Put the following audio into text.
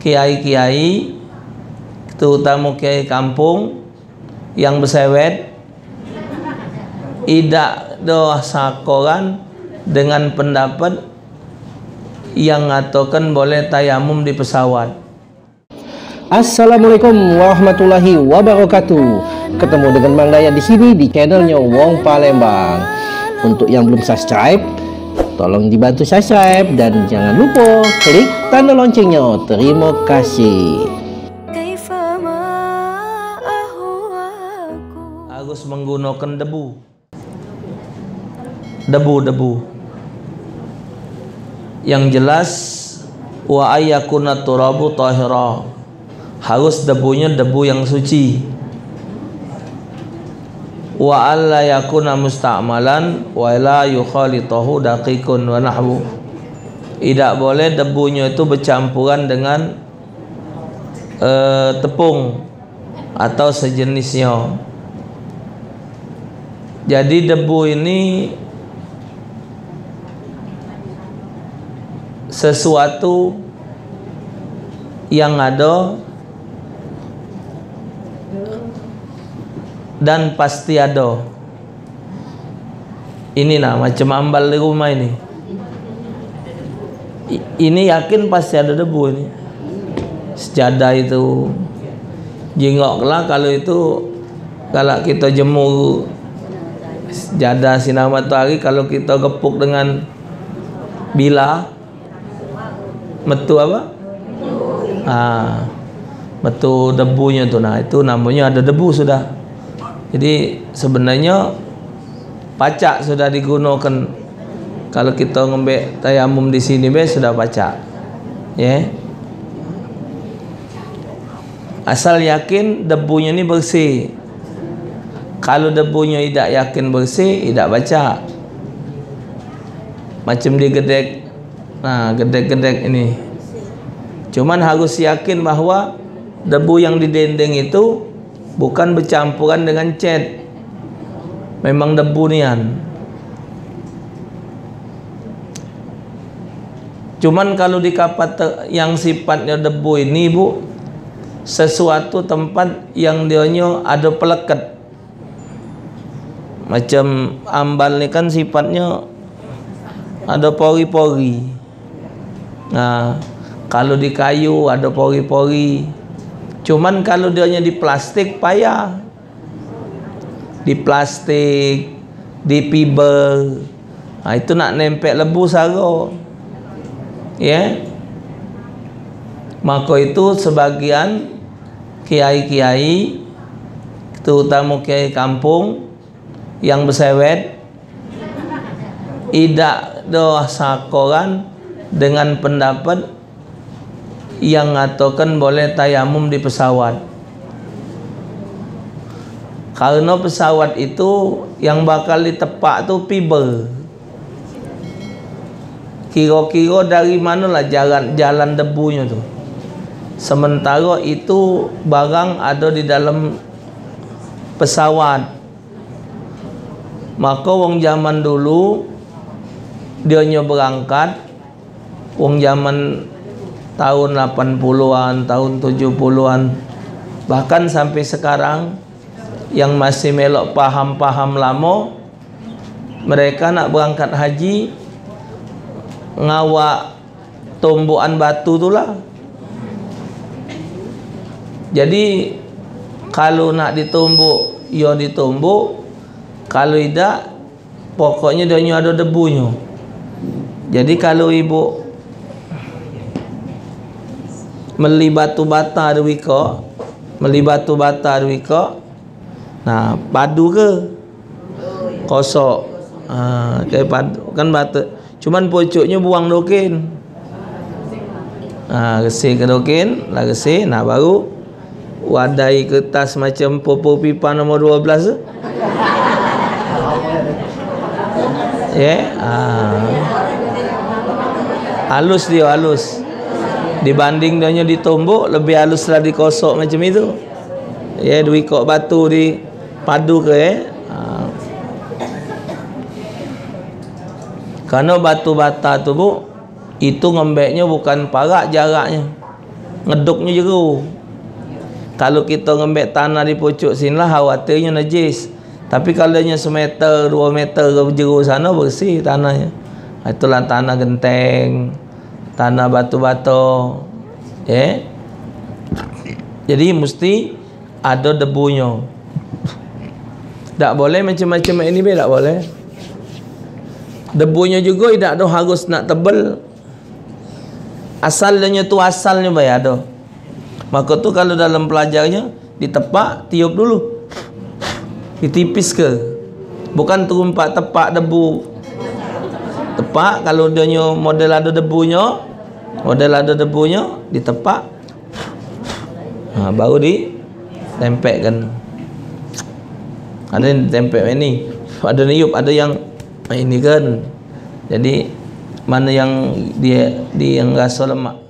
kiai-kiai, terutama kiai kampung yang bersewet, tidak doa sakoran dengan pendapat yang ngatakan boleh tayamum di pesawat. Assalamualaikum warahmatullahi wabarakatuh. Ketemu dengan Mang Dayat di sini di channelnya Wong Palembang. Untuk yang belum subscribe, tolong dibantu subscribe dan jangan lupa klik tanda loncengnya. Terima kasih. Harus menggunakan debu yang jelas. Wa ayyakuna turabu tahira, harus debunya debu yang suci. Wa alla yakuna musta'malan wa la yukhalitahu daqiqun wa nahwu, tidak boleh debunya itu bercampuran dengan tepung atau sejenisnya. Jadi debu ini sesuatu yang ada dan pasti ada. Ini nah macam ambal di rumah ini. Ini yakin pasti ada debu ini. Sejadah itu jengoklah kalau itu, kalau kita jemur sejadah sinar matahari, kalau kita gepuk dengan bila metu apa? Ah, metu debunya tuh. Nah, itu namanya ada debu sudah. Jadi sebenarnya pacak sudah digunakan. Kalau kita ngembek tayamum di sini be sudah pacak. Ya. Yeah. Asal yakin debunya ini bersih. Kalau debunya tidak yakin bersih, tidak pacak. Macam di gedek. Nah, gedek-gedek ini. Cuman harus yakin bahwa debu yang didendeng itu bukan bercampuran dengan cat, memang debu nian. Cuman kalau di kapat yang sifatnya debu ini, Bu, sesuatu tempat yang dionyo ada pelekat. Macam ambal ini kan sifatnya ada pori-pori. Nah, kalau di kayu ada pori-pori. Cuman kalau dia hanya di plastik payah, di plastik, di fiber, nah, itu nak nempel lebu saro, ya. Yeah. Maka itu sebagian kiai-kiai, terutama kiai kampung yang bersewet, tidak doa sakoran dengan pendapat yang ngatakan boleh tayamum di pesawat, karena pesawat itu yang bakal ditepak tuh fiber. Kira-kira dari manalah jalan debunya tuh. Sementara itu barang ada di dalam pesawat. Maka wong zaman dulu dia berangkat, wong zaman tahun 80-an, tahun 70-an, bahkan sampai sekarang yang masih melok paham-paham lama, mereka nak berangkat haji ngawak tumbuhan batu itulah. Jadi kalau nak ditumbuk, ya ditumbuk, kalau tidak pokoknya dia ada debunya. Jadi kalau ibu meli batu bata ada wika, meli batu bata ada wika, nah padu ke kosok, ah, kayak padu kan batu, cuman pucuknya buang dokin, nah resi ke dokin lah resi, nah baru wadai kertas macam popo pipa nomor 12 tu, ya, ah, halus dia halus. Dibanding dia ditumbuk, lebih halus lah dikosok macam itu. Ya, duit kok batu di padu ke ya. Karena batu bata tu, Bu, itu ngembeknya bukan parak jaraknya. ngeduknya jeru. Kalau kita ngembek tanah di pucuk sinilah khawatirnya najis. Tapi kalau dia semeter, 2 meter ke jeru sana bersih tanahnya. Itulah tanah genteng, tanah batu-batu. Ya. Jadi mesti ada debunya. Tak boleh macam-macam ini be, tak boleh. Debunya juga tidak ada harus nak tebal. Asalnya tu asalnya be ada. Maka tu kalau dalam pelajarnya ditepak, tiup dulu, ditipis ke, bukan terumpak tepak debu. Tepak kalau dia model ada debunya, ditepak, nah, baru ditempelkan. Ada yang tempel ini, ada niup, ada yang ini kan. Jadi mana yang dia yang rasa lemak.